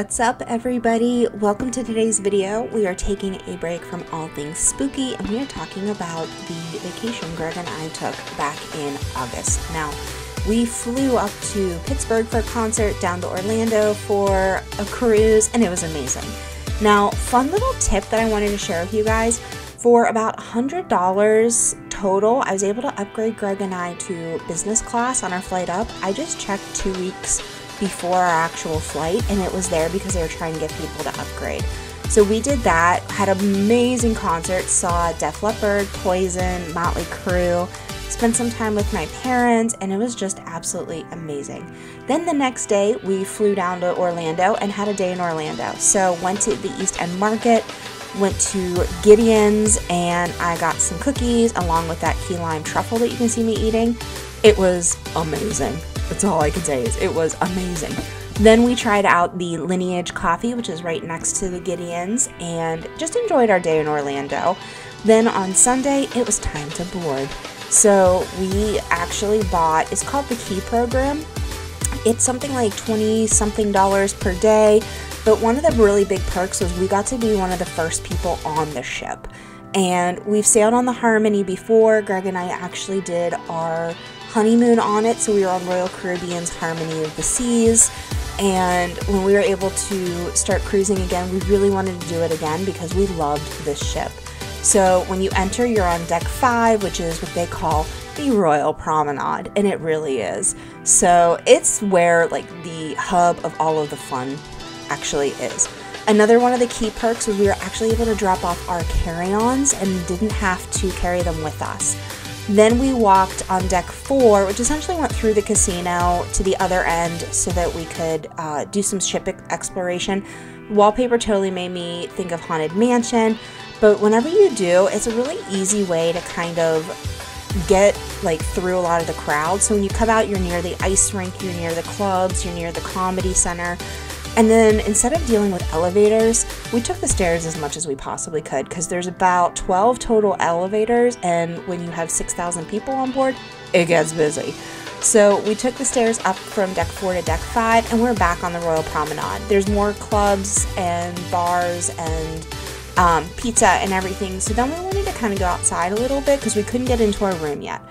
What's up, everybody? Welcome to today's video. We are taking a break from all things spooky and we are talking about the vacation Greg and I took back in August. Now, we flew up to Pittsburgh for a concert, down to Orlando for a cruise, and it was amazing. Now, fun little tip that I wanted to share with you guys, for about $100 total, I was able to upgrade Greg and I to business class on our flight up. I just checked 2 weeks before our actual flight and it was there because they were trying to get people to upgrade. So we did that, had amazing concerts, saw Def Leppard, Poison, Motley Crue, spent some time with my parents, and it was just absolutely amazing. Then the next day we flew down to Orlando and had a day in Orlando. So went to the East End Market, went to Gideon's, and I got some cookies along with that key lime truffle that you can see me eating. It was amazing. That's all I can say is it was amazing. Then we tried out the Lineage Coffee, which is right next to the Gideon's, and just enjoyed our day in Orlando. Then on Sunday, it was time to board. So we actually bought, it's called the Key Program. It's something like $20-something per day, but one of the really big perks was we got to be one of the first people on the ship. And we've sailed on the Harmony before. Greg and I actually did our honeymoon on it, so we were on Royal Caribbean's Harmony of the Seas, and when we were able to start cruising again, we really wanted to do it again because we loved this ship. So when you enter, you're on deck 5, which is what they call the Royal Promenade, and it really is. So it's where like the hub of all of the fun actually is. Another one of the key perks was we were actually able to drop off our carry-ons and didn't have to carry them with us. Then we walked on deck 4, which essentially went through the casino to the other end so that we could do some ship exploration. Wallpaper totally made me think of Haunted Mansion, but whenever you do, it's a really easy way to kind of get like through a lot of the crowd. So when you come out, you're near the ice rink, you're near the clubs, you're near the comedy center. And then instead of dealing with elevators, we took the stairs as much as we possibly could because there's about 12 total elevators, and when you have 6,000 people on board, it gets busy. So we took the stairs up from deck 4 to deck 5 and we're back on the Royal Promenade. There's more clubs and bars and pizza and everything. So then we wanted to kind of go outside a little bit because we couldn't get into our room yet.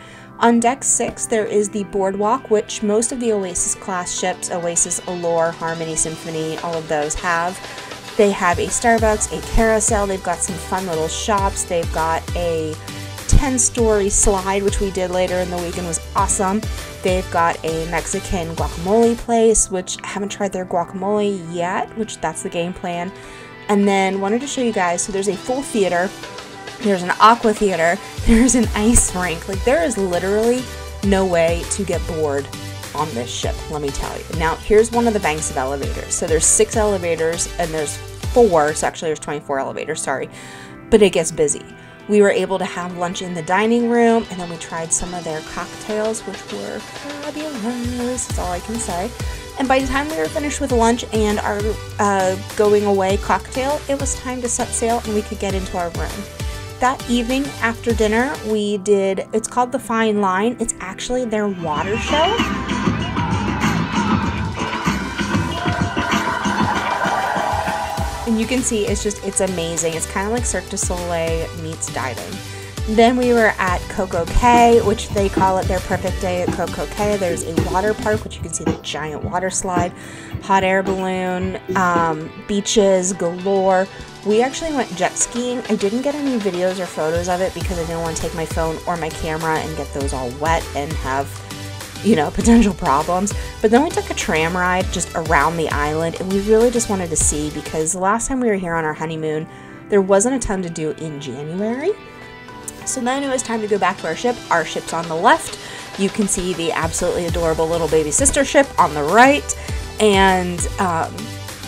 On deck 6, there is the boardwalk, which most of the Oasis class ships, Oasis, Allure, Harmony, Symphony, all of those have. They have a Starbucks, a carousel, they've got some fun little shops, they've got a 10-story slide, which we did later in the week and was awesome. They've got a Mexican guacamole place, which I haven't tried their guacamole yet, which that's the game plan. And then wanted to show you guys, so there's a full theater. There's an aqua theater, there's an ice rink. Like, there is literally no way to get bored on this ship, let me tell you. Now, here's one of the banks of elevators. So there's 6 elevators and there's 4, so actually there's 24 elevators, sorry. But it gets busy. We were able to have lunch in the dining room, and then we tried some of their cocktails, which were fabulous, that's all I can say. And by the time we were finished with lunch and our going away cocktail, it was time to set sail and we could get into our room. That evening after dinner, we did, it's called the Fine Line. It's actually their water show. And you can see it's just, it's amazing. It's kind of like Cirque du Soleil meets diving. Then we were at Coco Cay, which they call it their perfect day at Coco Cay. There's a water park, which you can see the giant water slide, hot air balloon, beaches galore. We actually went jet skiing. I didn't get any videos or photos of it because I didn't want to take my phone or my camera and get those all wet and have, you know, potential problems. But then we took a tram ride just around the island, and we really just wanted to see because the last time we were here on our honeymoon, there wasn't a ton to do in January. So then it was time to go back to our ship. Our ship's on the left. You can see the absolutely adorable little baby sister ship on the right. And,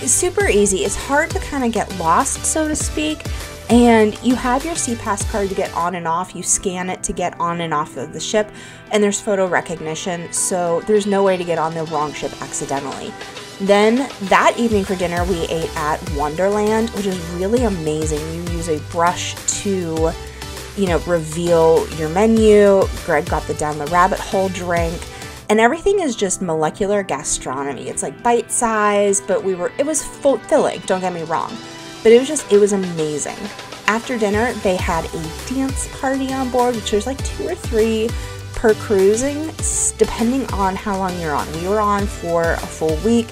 it's super easy. It's hard to kind of get lost, so to speak, and you have your SeaPass card to get on and off. You scan it to get on and off of the ship, and there's photo recognition, so there's no way to get on the wrong ship accidentally. Then that evening for dinner, we ate at Wonderland, which is really amazing. You use a brush to, you know, reveal your menu. Greg got the Down the Rabbit Hole drink. And everything is just molecular gastronomy. It's like bite-sized, but it was filling, don't get me wrong. But it was amazing. After dinner, they had a dance party on board, which there's like 2 or 3 per cruising, depending on how long you're on. We were on for a full week,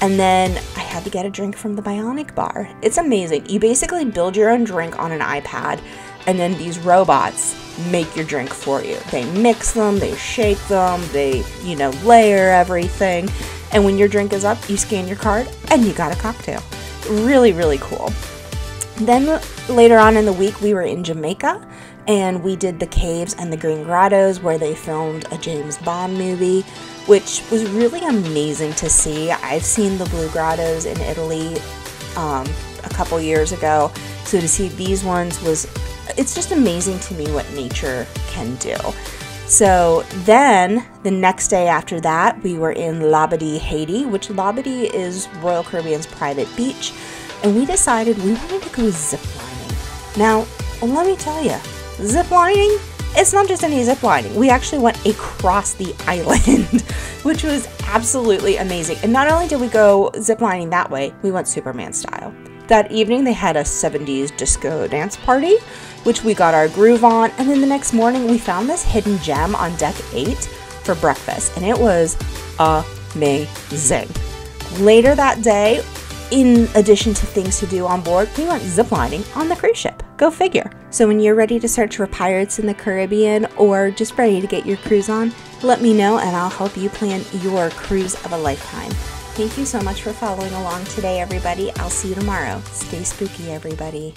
and then I had to get a drink from the Bionic Bar. It's amazing. You basically build your own drink on an iPad, and then these robots make your drink for you. They mix them, they shake them, they, you know, layer everything. And when your drink is up, you scan your card and you got a cocktail. Really, really cool. Then later on in the week, we were in Jamaica and we did the caves and the green grottos where they filmed a James Bond movie, which was really amazing to see. I've seen the Blue Grottos in Italy a couple years ago. So to see these ones was, it's just amazing to me what nature can do. So then the next day after that, we were in Labadee, Haiti, which Labadee is Royal Caribbean's private beach. And we decided we wanted to go ziplining. Now, let me tell you, ziplining, it's not just any ziplining. We actually went across the island, which was absolutely amazing. And not only did we go ziplining that way, we went Superman style. That evening, they had a 70s disco dance party, which we got our groove on. And then the next morning, we found this hidden gem on deck 8 for breakfast. And it was amazing. Later that day, in addition to things to do on board, we went ziplining on the cruise ship. Go figure. So when you're ready to search for pirates in the Caribbean or just ready to get your cruise on, let me know and I'll help you plan your cruise of a lifetime. Thank you so much for following along today, everybody. I'll see you tomorrow. Stay spooky, everybody.